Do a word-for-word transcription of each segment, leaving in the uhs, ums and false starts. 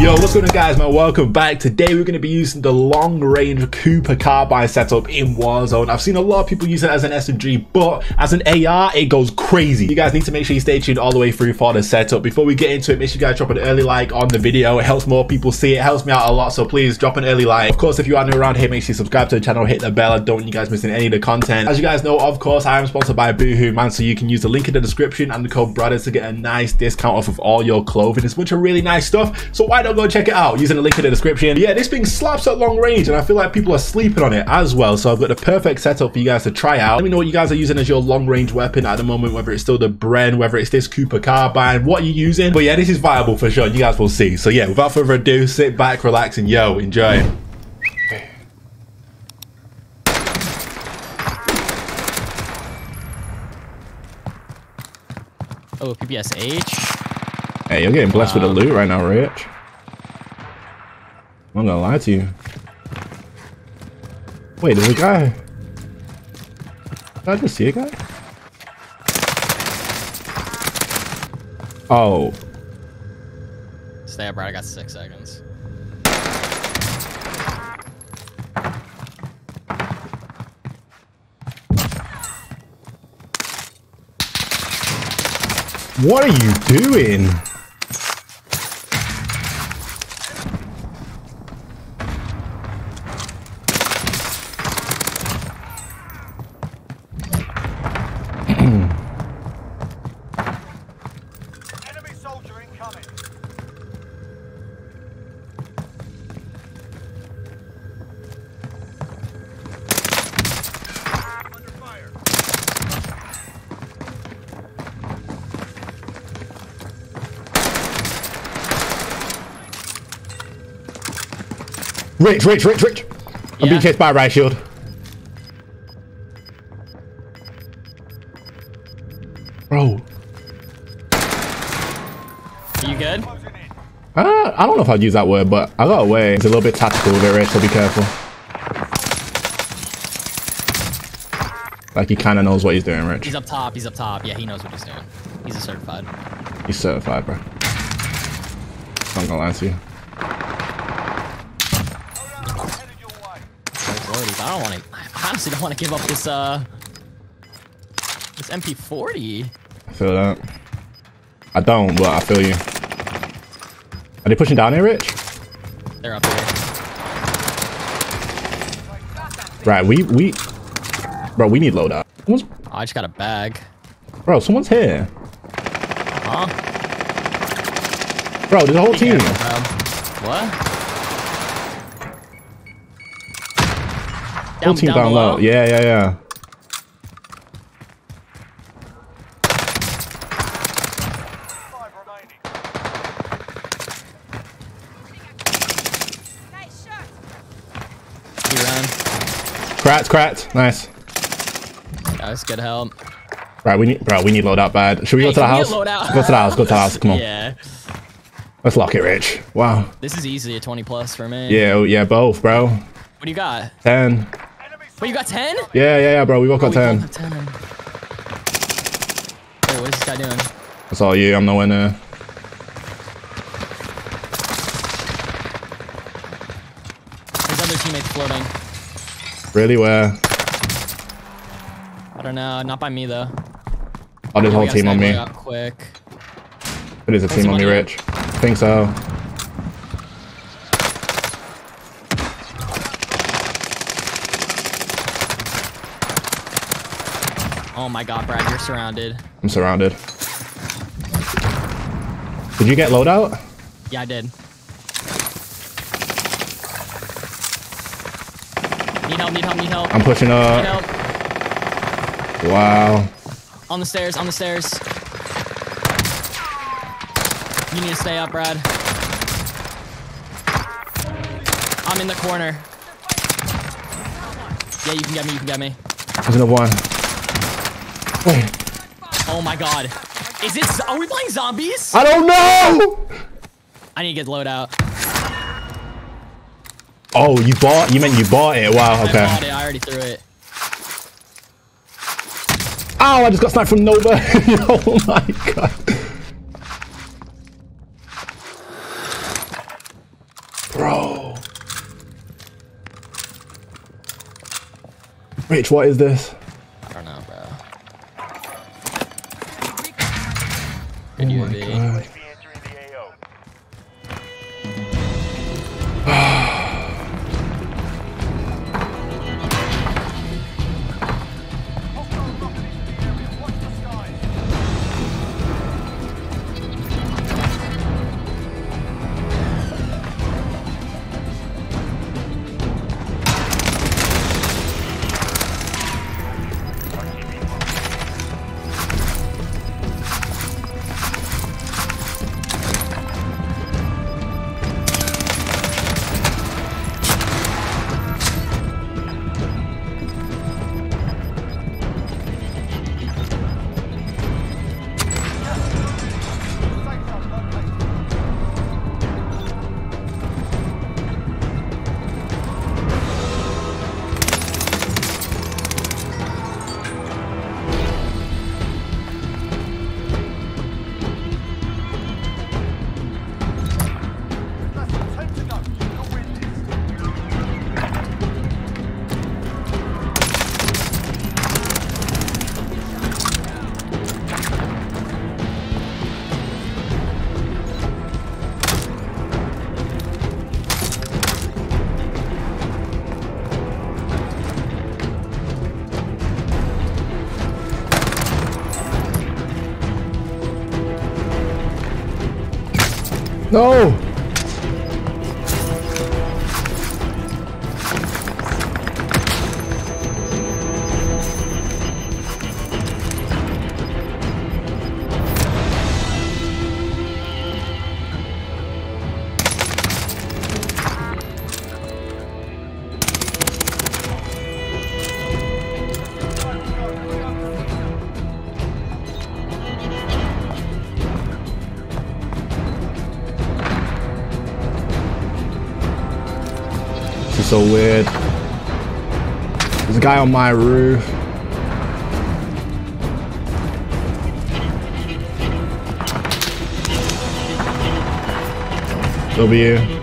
Yo, what's going on guys, man? Welcome back. Today we're going to be using the long range Cooper carbine setup in Warzone. I've seen a lot of people use it as an S M G, but as an A R it goes crazy. You guys need to make sure you stay tuned all the way through for the setup. Before we get into it, make sure you guys drop an early like on the video. It helps more people see it, helps me out a lot, so please drop an early like. Of course, if you are new around here, make sure you subscribe to the channel, hit the bell. I don't want you guys missing any of the content. As you guys know, of course I am sponsored by boohooMAN, so you can use the link in the description and the code BRADDERS to get a nice discount off of all your clothing. It's a bunch of really nice stuff, so why don't go check it out using the link in the description. Yeah, this thing slaps at long range and I feel like people are sleeping on it as well, so I've got the perfect setup for you guys to try out. Let me know what you guys are using as your long range weapon at the moment, whether it's still the Bren, whether it's this Cooper carbine, what you're using. But yeah, this is viable for sure, you guys will see. So yeah, without further ado, sit back, relax, and yo, enjoy. Oh, P P S H. Hey, you're getting blessed um, with the loot right now, Rich. I'm not gonna lie to you. Wait, there's a guy. Did I just see a guy? Oh. Stay up, right? I got six seconds. What are you doing? Enemy soldier incoming. Rich, Rich, Rich, Rich! Yeah. I'm being chased by a riot shield. Bro. Are you good? Uh, I don't know if I'd use that word, but I got away. It's a little bit tactical with it, Rich, so be careful. Like, he kind of knows what he's doing, Rich. He's up top, he's up top. Yeah, he knows what he's doing. He's a certified. He's certified, bro. I'm gonna lie to you. I don't want to. I honestly don't want to give up this uh this M P forty. I feel that. I don't, but I feel you. Are they pushing down here, Rich? They're up here. Right, we we bro, we need loadout. Oh, I just got a bag. Bro, someone's here. Huh? Bro, there's a whole team. Careful, what? Down, team down, down low. low. Yeah, yeah, yeah. Five remaining. Nice shot. He ran. Cracked, cracked. Nice. That's good help. Right, we need, bro. We need loadout bad. Should we hey, go to the house? Go to the house. Go to the house. Come on. Yeah. Let's lock it, Rich. Wow. This is easily a twenty plus for me. Yeah, yeah, both, bro. What do you got? Ten. Wait, you got ten? Yeah, yeah, yeah, bro. We both got ten. ten. Wait, what is this guy doing? That's all you. I'm nowhere near. His other teammate's floating. Really? Where? I don't know. Not by me though. Oh, there's a whole team on me. Quick. It is a team on me, Rich. I think so. Oh my god, Brad, you're surrounded. I'm surrounded. Did you get loadout? Yeah, I did. Need help, need help, need help. I'm pushing up. Need help. Wow. On the stairs, on the stairs. You need to stay up, Brad. I'm in the corner. Yeah, you can get me, you can get me. There's another one. Wait. Oh my god. Is it? Are we playing zombies? I don't know! I need to get loadout. Oh, you bought? You meant you bought it? Wow, okay. I bought it. I already threw it. Ow, I just got sniped from Nova. Oh my god. Bro. Rich, what is this? I don't know, bro. Oh my God. No! So weird. There's a guy on my roof. W. He's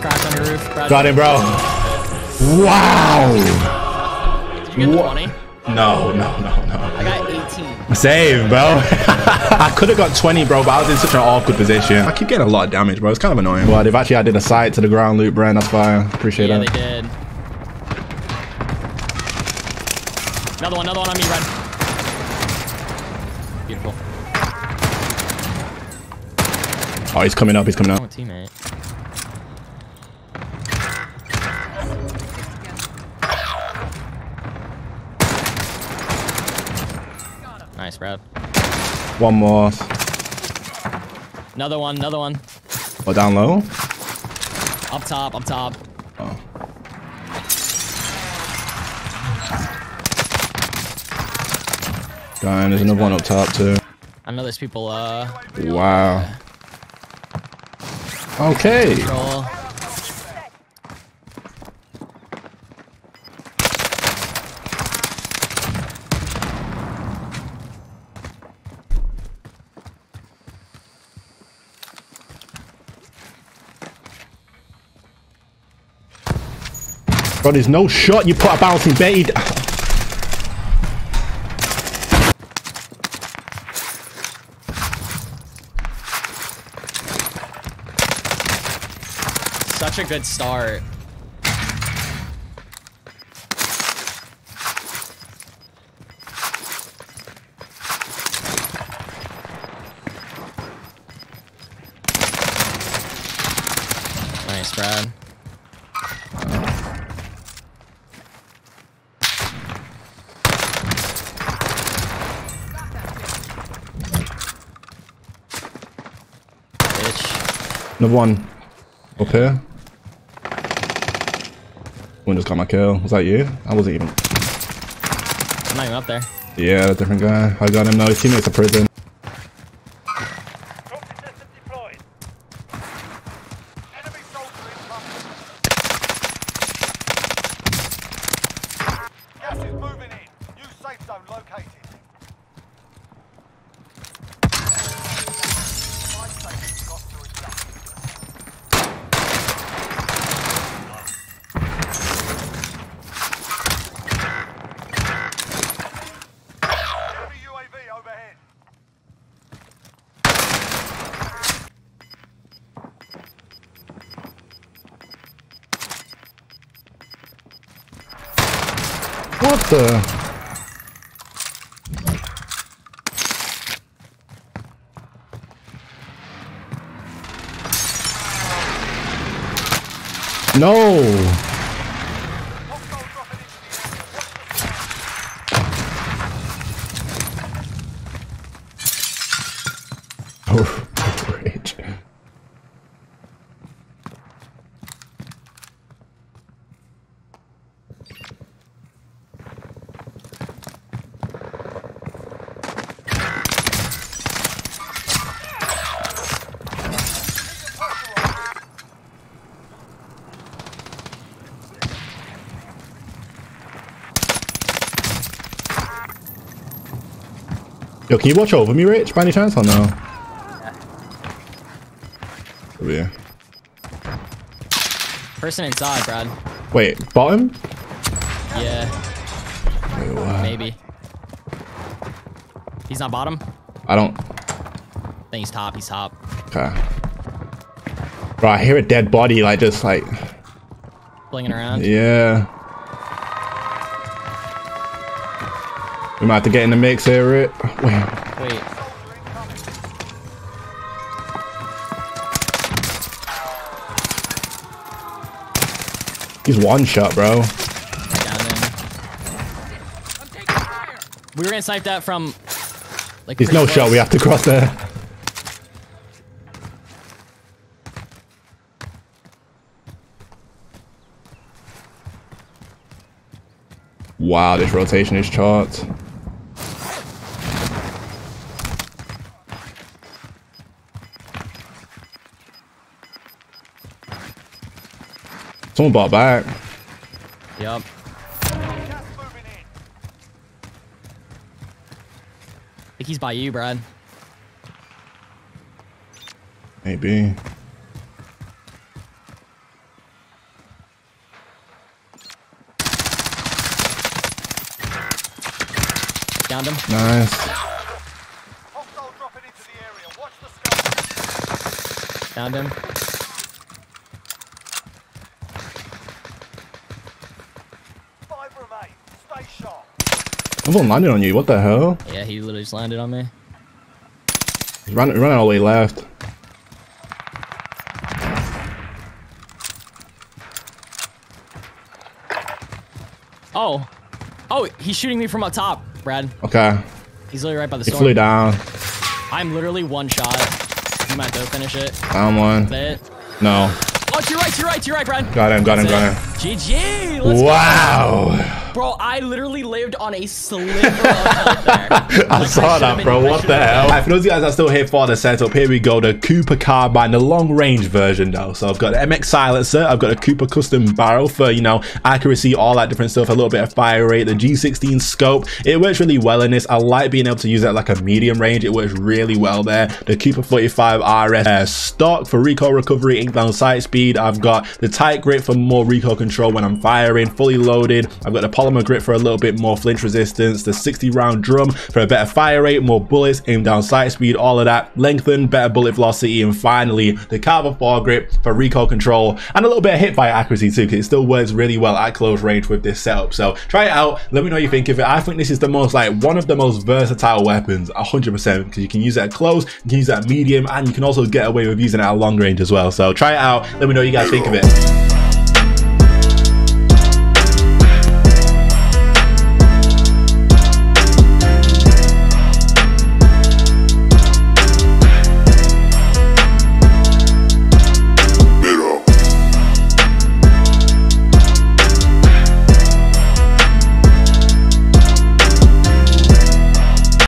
cracked on your roof. Got him, bro. Wow. Did you get the twenty? No, no, no, no. I got eighteen. Save, bro. I could have got twenty, bro, but I was in such an awkward position. I keep getting a lot of damage, bro. It's kind of annoying. Well, they've actually added a sight to the ground loop, Bren. That's fire. Appreciate yeah, that. They did. Another one, another one on me, Bren. Beautiful. Oh, he's coming up. He's coming up. Oh, teammate. Nice, Brad. One more. Another one, another one. What, down low? Up top, up top. Oh. Damn, there's another one up top too. I know there's people, uh... wow. Okay. Control. Bro, there's no shot. You put a bouncing bait. Such a good start. Nice, Brad. Another one up here. One just got my kill. Was that you? I wasn't even. I'm not even up there. Yeah, a different guy. I got him though. His teammates are prison. Gas is moving in. New safe zone located. What the? No! Oh, rage. Yo, can you watch over me, Rich, by any chance, or no? Over here. Person inside, Brad. Wait, bottom? Yeah. Wait, what? Maybe. He's not bottom? I don't. I think he's top, he's top. Okay. Bro, I hear a dead body, like, just, like... flinging around? Yeah. We might have to get in the mix here, Rip. Wait. Wait. He's one shot, bro. We were gonna snipe that from. Like, there's no close. Shot. We have to cross there. Wow, this rotation is charts. Someone bought back. Yep. I think he's by you, Brad. Maybe. Downed him. Nice. Hostile dropping into the area. Watch the sky. Downed him. Everyone landed on you, what the hell? Yeah, he literally just landed on me. He's running all the way left. Oh. Oh, he's shooting me from up top, Brad. Okay. He's literally right by the storm. He flew down. I'm literally one shot. You might go finish it. I'm one. Is that it? No. Oh, to your right, to your right, to your right, Brad. Got him, got him, got him. G G, let's go. Wow. Bro, I literally lived on a sliver of health there. Like, I saw I that, bro. Been, what the hell? Alright, for those of you guys that are still here for the setup, here we go. The Cooper carbine, the long-range version, though. So I've got the M X silencer. I've got a Cooper custom barrel for, you know, accuracy, all that different stuff. A little bit of fire rate. The G sixteen scope. It works really well in this. I like being able to use it at, like, a medium range. It works really well there. The Cooper forty-five R S uh, stock for recoil recovery, inbound sight speed. I've got the tight grip for more recoil control when I'm firing. Fully loaded. I've got the polymer grip for a little bit more flinch resistance, the sixty round drum for a better fire rate, more bullets, aim down sight speed, all of that, lengthened, better bullet velocity, and finally the Carver foregrip for recoil control and a little bit of hit fire accuracy too, because it still works really well at close range with this setup. So try it out, let me know what you think of it. I think this is the most, like, one of the most versatile weapons, one hundred percent, because you can use it at close, you can use it at medium, and you can also get away with using it at long range as well. So try it out, let me know what you guys think of it.